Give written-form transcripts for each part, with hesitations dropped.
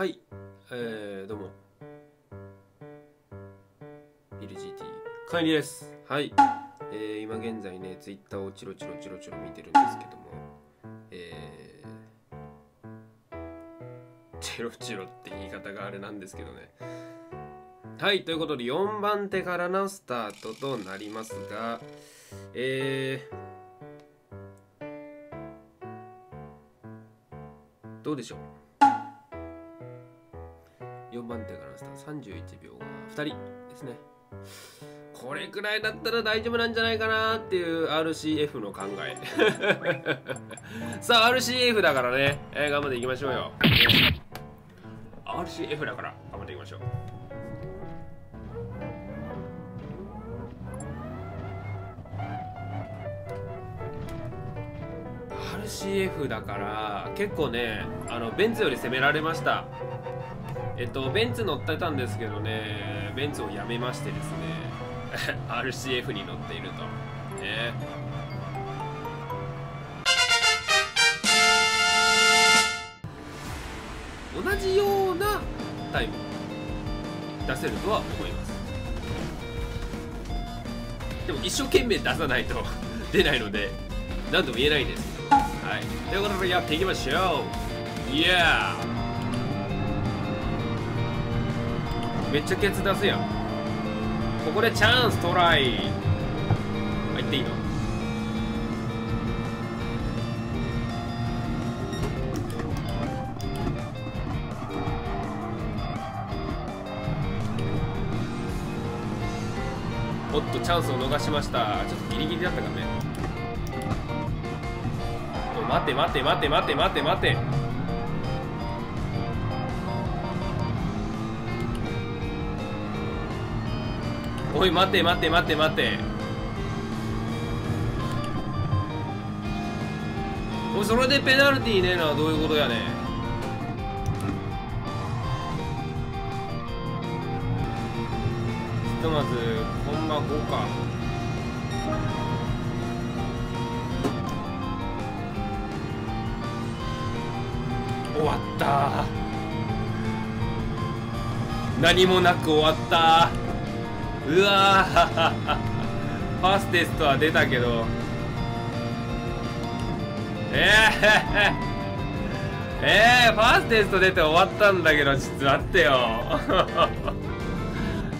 はい、どうもビル GT 管理です。はい、今現在ね、ツイッターをチロチロ見てるんですけども、チロチロって言い方があれなんですけどね。はい、ということで4番手からのスタートとなりますが、どうでしょう。4番手からのスタート31秒が2人ですね。これくらいだったら大丈夫なんじゃないかなっていう RCF の考えさあ RCF だからね、頑張っていきましょうよ。 RCF だから頑張っていきましょう。RCF だから結構ね、ベンツより攻められました。ベンツ乗ってたんですけどね、ベンツをやめましてですねRCF に乗っているとね。同じようなタイム出せるとは思います。でも一生懸命出さないと出ないので何とも言えないです。はい、ということでやっていきましょう。イエーイ。めっちゃケツ出すやん。ここでチャンストライ入っていいの？おっとチャンスを逃しました。ちょっとギリギリだったかね。待ておい、待ておい、それでペナルティーねえな。どういうことやね。ひとまずコンマ5か。終わったー。何もなく終わったー。うわファステストは出たけどファステスト出て終わったんだけど、ちょっと待ってよ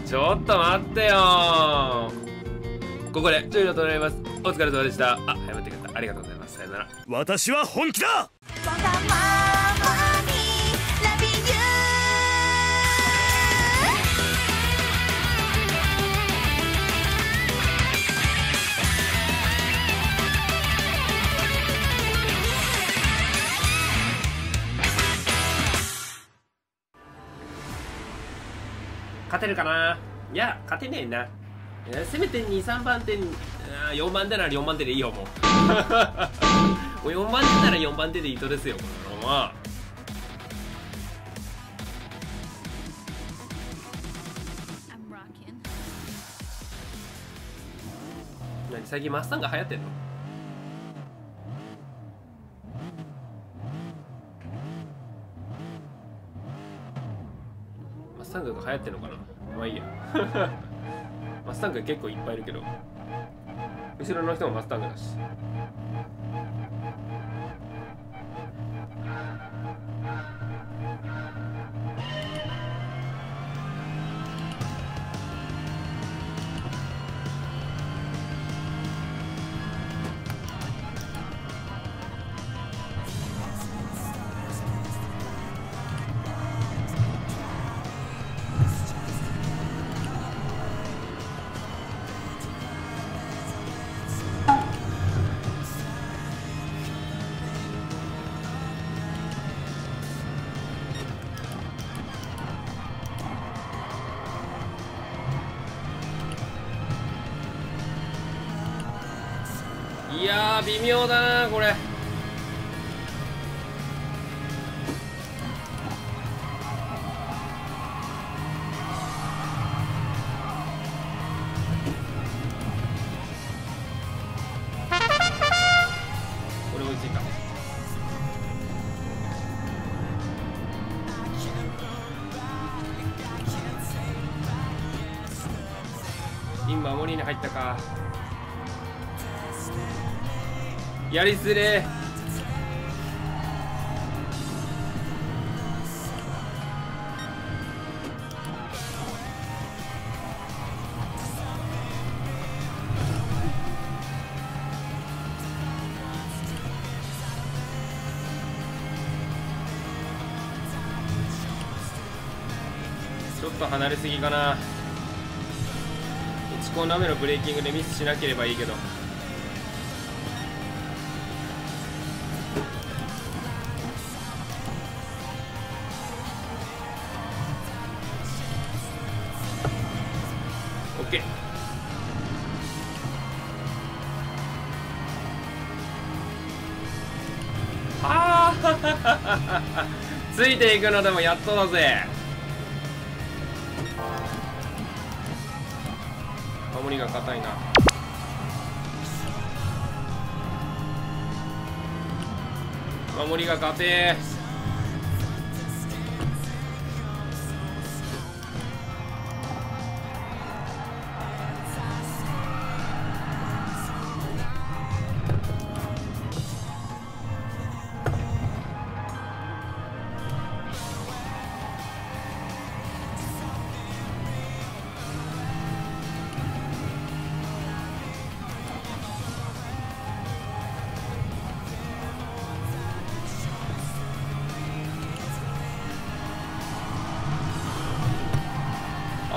ちょっと待ってよ。ここでちょいのとなります。お疲れ様でした。あ、謝ってくれたありがとうございます。さよなら。私は本気だ。勝てるかな。いや勝てねえな。せめて2、3番手、4番手なら4番手でいいよ。もう4番手なら4番手でいいとですよ。何最近マッサンが流行ってんの。マッサンガが流行ってるのかな。まあいいやマッサンガ結構いっぱいいるけど、後ろの人もマッサンガだし。いやー微妙だなこれ。これ追いついた。バモニーニ入ったか。やりづれー。離れすぎかな。1コーナー目のブレーキングでミスしなければいいけど、オッケー。はあついていくのでもやっとだぜ。守りが硬いな。守りが硬え。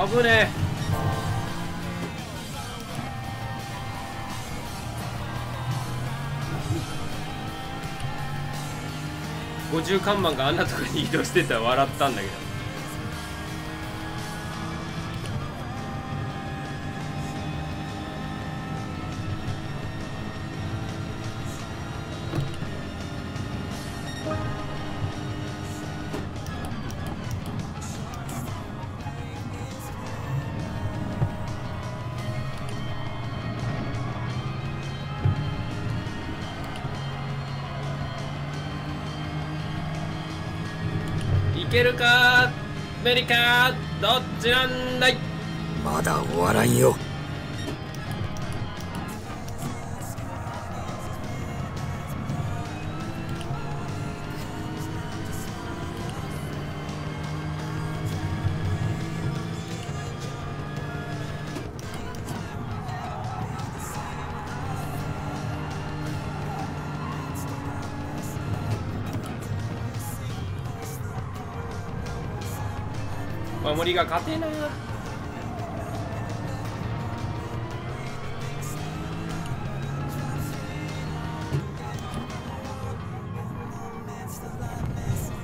危ねえ。50看板があんなところに移動してたら笑ったんだけど。いけるかメリカ、どっちなんだい。まだ終わらんよ。守りが勝てな。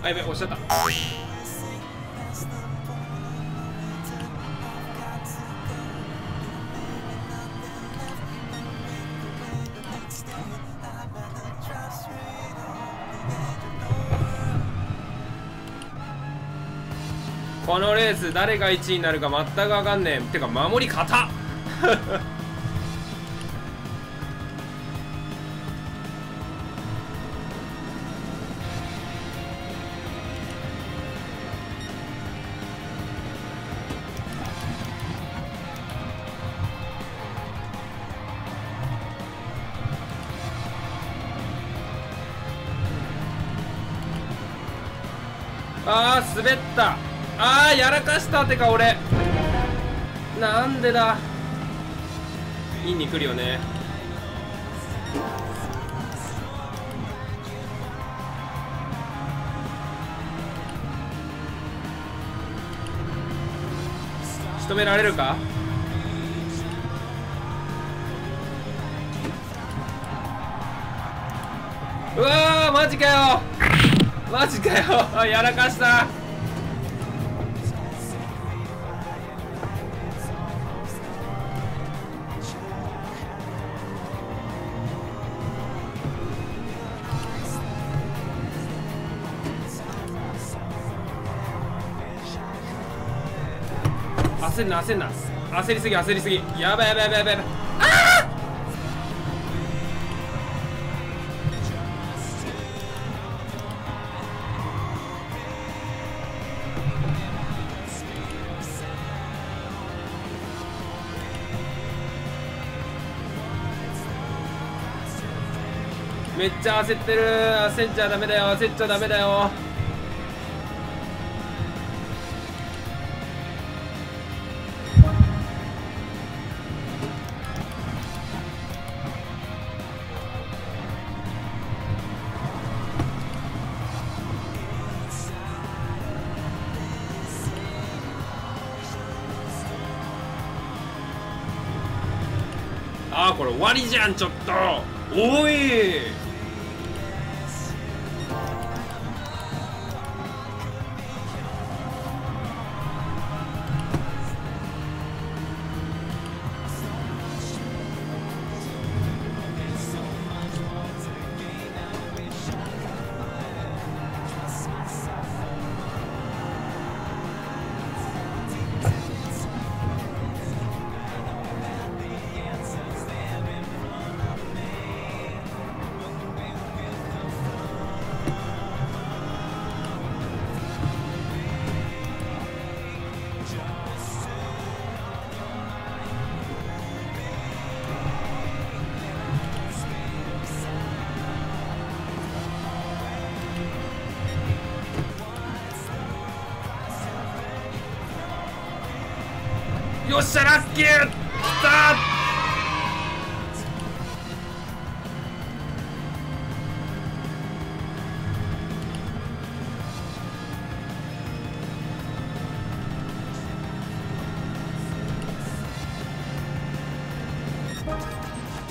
あ、やべ、押しちゃった。このレース誰が1位になるか全く分かんねえ。てか守り硬っあー滑った。あーやらかした。てか俺なんでだ。インに来るよね。仕留められるか。うわーマジかよマジかよやらかした。焦るな焦るな。焦りすぎ焦りすぎ。やばいやばいやばいやばいやばい。ああめっちゃ焦ってる。焦っちゃダメだよ、焦っちゃダメだよ。あー、これ終わりじゃん。ちょっとおい、よっしゃラッキー、きたー。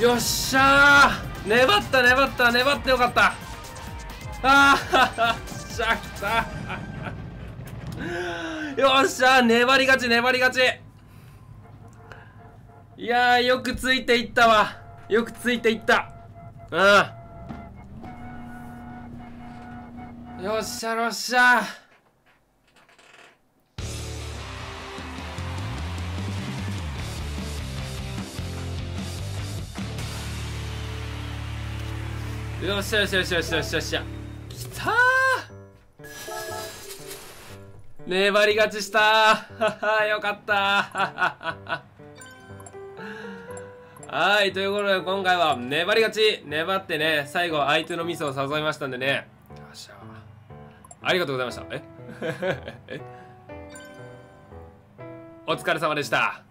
よっしゃー、粘った粘った粘ってよかった。ああしゃきた。よっしゃー、粘り勝ち粘り勝ち。いやー、よくついていったわ。よくついていった。うん、よっしゃよっしゃ。よっしゃよっしゃよっしゃよっしゃよっしゃよっしゃ。きたー、粘り勝ちしたー。よかったー。はい、ということで今回は粘り勝ち、粘ってね、最後相手のミスを誘いましたんでね。よっしゃ、ありがとうございました。お疲れ様でした。